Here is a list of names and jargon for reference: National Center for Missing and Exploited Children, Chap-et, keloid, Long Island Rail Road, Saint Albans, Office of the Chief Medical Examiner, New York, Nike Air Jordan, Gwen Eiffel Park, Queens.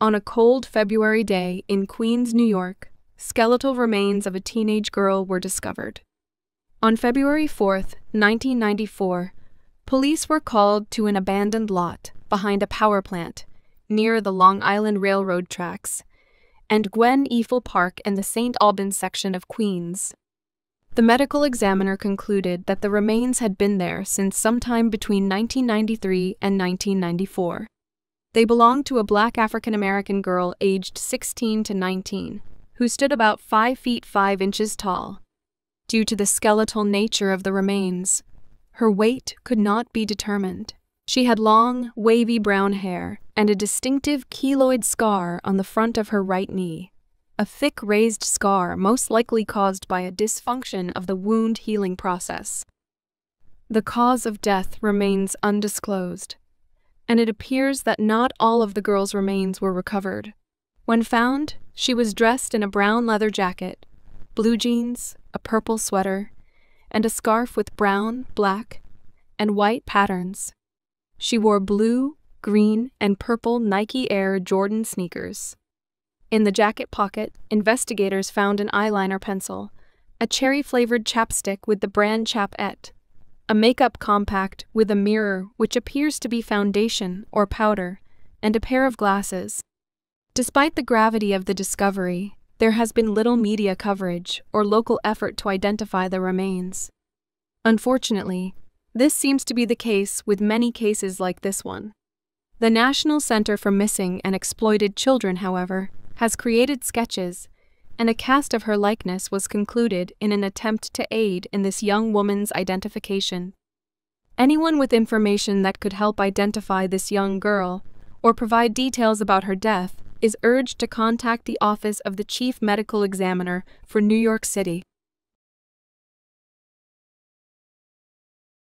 On a cold February day in Queens, New York, skeletal remains of a teenage girl were discovered. On February 4, 1994, police were called to an abandoned lot behind a power plant near the Long Island Railroad tracks and Gwen Eiffel Park in the Saint Albans section of Queens. The medical examiner concluded that the remains had been there since sometime between 1993 and 1994. They belonged to a black African-American girl aged 16 to 19, who stood about 5 feet 5 inches tall. Due to the skeletal nature of the remains, her weight could not be determined. She had long, wavy brown hair and a distinctive keloid scar on the front of her right knee, a thick raised scar most likely caused by a dysfunction of the wound healing process. The cause of death remains undisclosed, and it appears that not all of the girl's remains were recovered. When found, she was dressed in a brown leather jacket, blue jeans, a purple sweater, and a scarf with brown, black, and white patterns. She wore blue, green, and purple Nike Air Jordan sneakers. In the jacket pocket, investigators found an eyeliner pencil, a cherry-flavored chapstick with the brand Chap-et, a makeup compact with a mirror which appears to be foundation or powder, and a pair of glasses. Despite the gravity of the discovery, there has been little media coverage or local effort to identify the remains. Unfortunately, this seems to be the case with many cases like this one. The National Center for Missing and Exploited Children, however, has created sketches, and a cast of her likeness was concluded in an attempt to aid in this young woman's identification. Anyone with information that could help identify this young girl or provide details about her death is urged to contact the Office of the Chief Medical Examiner for New York City.